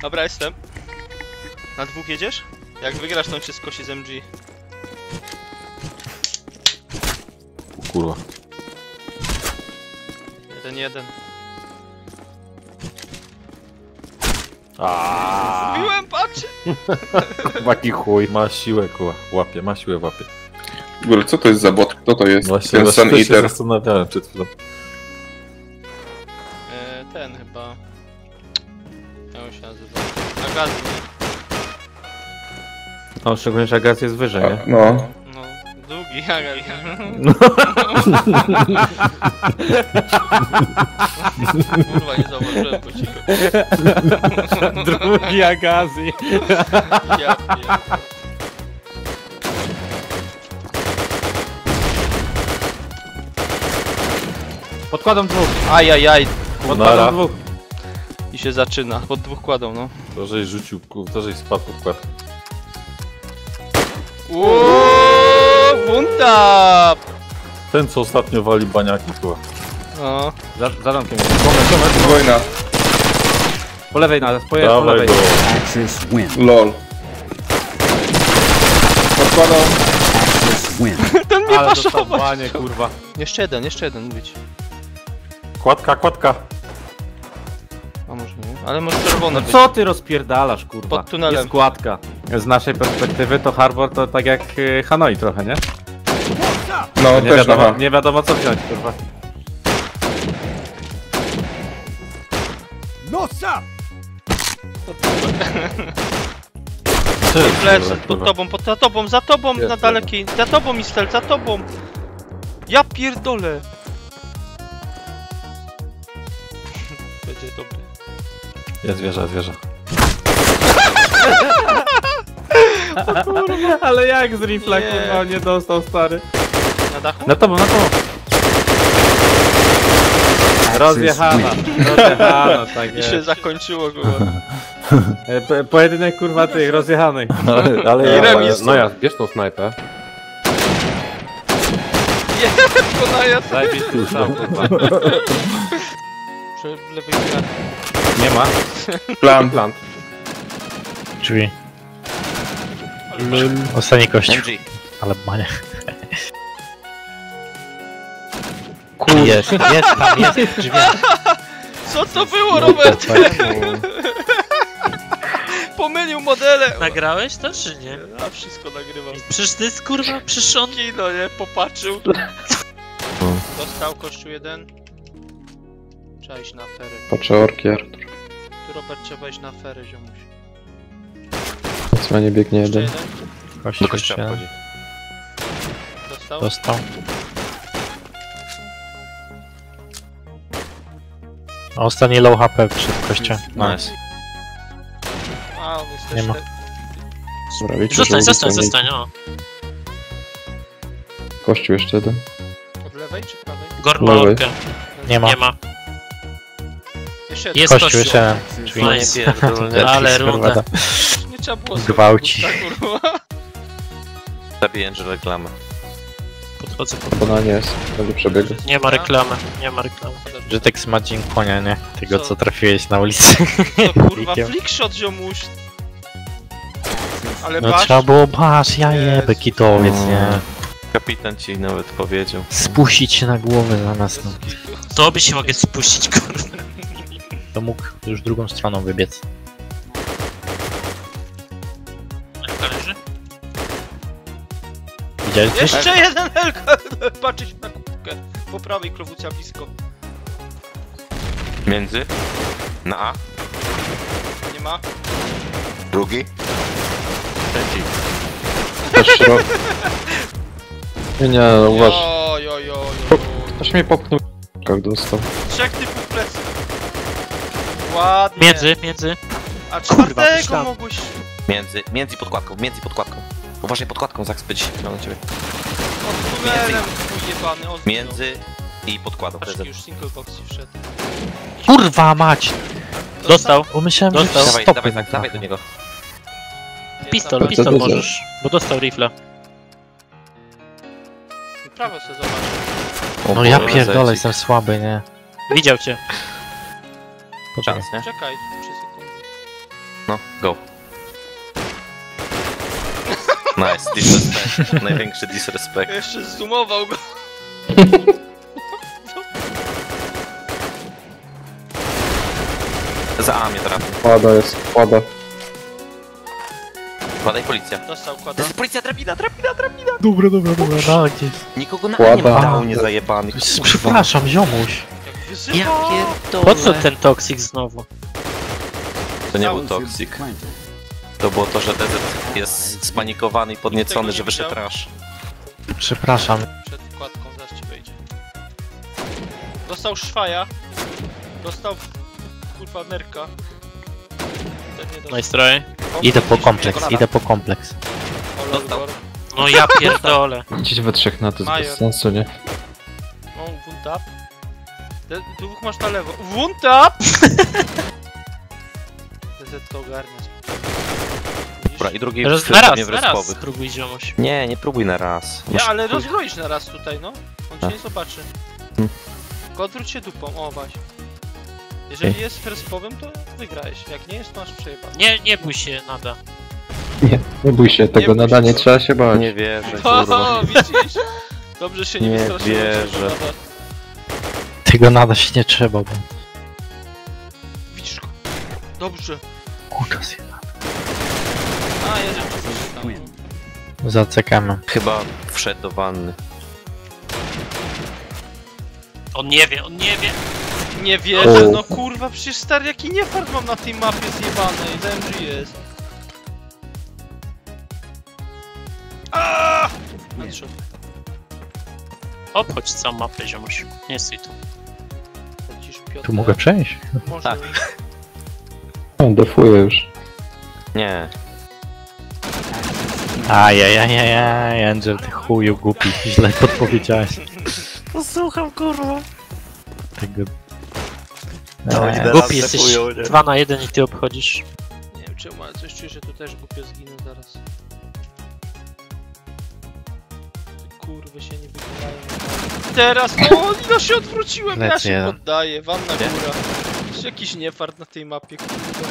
Dobra, jestem. Na dwóch jedziesz? Jak wygrasz, to się skosi z MG. Kurwa. 1-1. Aaaa! Zbiłem, patrzcie! Waki chuj. Ma siłę, kurwa. Łapie, ma siłę, łapie. W ogóle, co to jest za bot? Kto to jest? Właśnie, ten Sun Eater. Się zastanawiałem przed chwilą. Ten chyba... Jak on się nazywa? Agaz. No, szczególnie, że Agaz jest wyżej, nie? No. No, długi Agaz. No. Kurwa, nie zauważyłem po cichu. Drugi Agaz. Ja pierdolę. Podkładam dwóch. Ajajaj. Podkładam dwóch. I się zaczyna. Pod dwóch kładą, no. To żeś rzucił, to żeś spadł podkład. Bunta! Ten co ostatnio wali baniaki, kurwa. No. Za domkiem. Wojna. Po lewej nas, po lewej. LOL. Podkładam. Ten mnie paszował. Ale kurwa. Jeszcze jeden, mówić. Kładka, kładka! A może nie? Ale może czerwone. No co ty rozpierdalasz, kurwa? Pod tunelem. Jest kładka. Z naszej perspektywy to Harbor to tak jak Hanoi trochę, nie? No, nie też wiadomo, aha. Nie wiadomo co wziąć, kurwa. No sam! Pod tobą, za tobą, jest na dalekiej. Za tobą, Mistel, za tobą! Ja pierdolę! Będzie dobry. Ja zwierzę. O kurwa, ale jak z rifla kurwa nie dostał, stary. Na dachu? Na tobą. Rozjechano, tak jest. I się zakończyło, kurwa. Pojedynek kurwa tych rozjechanych. Ale i remis. No ja, bierz tą snajpę. Jebko na jasno. Zajmij tu sam, kurwa. Nie ma. Plant. Drzwi. Ostatni kość. MG. Ale bania. Kurwa. Jest tam, jest drzwi. Co to było, Robert? Pomylił modele. Nagrałeś to, czy nie? Ja wszystko nagrywam. Przecież to jest kurwa przyszony. Kino, nie? Popatrzył. Dostał kościół jeden. Trzeba iść na afery. Patrzę orki, Artur. Tu Robert, trzeba iść na afery, ziomuś. Cmanie biegnie jeden. Do kościoła wchodzi. Dostał. A ostatni low HP przed kościołem. Nice. A on jest też... Zostań, o. Kościół jeszcze jeden. Od lewej czy prawej? Gorno orkę. Nie ma. Jest kościół jeszcze. Ale runda. Nie trzeba było gwałci. Zabiję, że reklama. Podchodzę pod... Ona nie jest, będę przebiegł. Nie ma reklamy. Że tak smacin konia, nie? Tego co trafiłeś na ulicy. To kurwa flickshot, ziomuś. Ale no basz... trzeba było basz, ja jebę kitowiec, nie? Kapitan ci nawet powiedział. Spuścić się na głowę za nas. No. To by się mogę spuścić, kurwa. To mógł już drugą stroną wybiec. Elka leży? Widziałeś coś? Jeszcze jeden Elka! Patrzcie się na kubkę. Po prawej klowucja blisko. Między? Na A. Nie ma. Drugi. Trzeci. Nie, no uważ. Ktoś mnie popchnął. Jak dostał. Trzech typów plecy. Ładnie. Między. A czwartego mogłeś... Między podkładką. Uważaj podkładką, Zaks, będzie się na ciebie. Między i podkładką. Już single box wszedł. Kurwa mać! Dostał. Pomyślałem, że dawaj do niego. Pistol możesz, bo dostał rifla. Prawo sobie zobacz. No ja pierdolę, jestem słaby, nie? Widział cię. Czas, nie? Czekaj, 3 sekundy. No, go. Nice, disrespect. Największy disrespect. Jeszcze zoomował go. Za A mnie trafi. Kłada jest, kłada. Kładaj policja. Dostał, kłada. Policja, drabina. Dobra, tak jest. Nikogo na A nie dał, niezajebany. Przepraszam, ziomuś. Ja pierdolę. Po co ten toksik znowu? To nie był toksik. To było to, że DZ jest spanikowany i podniecony, że wyszedł trash. Przepraszam. Przed kładką zaraz ci wejdzie. Dostał szwaja. Dostał... kurwa nerka. Nice try. Idę po kompleks, Dostał. No ja pierdolę. Dziś we trzech na to jest bez sensu, nie? No, wound up. Dwóch masz na lewo. Wound up! DZ to ogarniasz. Dobra, i drugi na raz próbuj ziomoś. Nie, nie próbuj na raz. Ja, ale rozbroisz na raz tutaj, no. On cię nie zobaczy. Tylko odwróć się dupą, o właśnie. Jeżeli jest firstpowym, to wygrałeś. Jak nie jest, to masz przejebane. Nie bój się, nada. Nie bój się tego, nada nie trzeba się bać. Nie wierzę, kurwa. Widzisz? Dobrze się nie wystraszyłem. Nie wierzę. Tego nada się nie trzeba, bo... Widzisz go? Dobrze. Kurwa się nada. A, jedziemy przez to. Zacekamy. Chyba wszedł do wanny. On nie wie. Nie wierzę, no kurwa, przecież stary, jaki niefart mam na tej mapie zjebanej, DMG jest. Aaaa! Obchodź całą mapę, ziomuś, nie stój tu. Tu mogę przejść? Może... Tak. Defuję już. Nie. Ajajajajaj, Angel, ty chuju głupi, źle podpowiedziałeś. No słucham, kurwa. Tego... Głupi jesteś, 2 na 1 i ty obchodzisz. Nie wiem czemu, ale coś czuję, że tu też głupio zginę zaraz. Kurwy się nie wyglądają. Teraz, o, no się odwróciłem, ja się poddaję, wanna góra. Jest jakiś niefart na tej mapie, kurwa.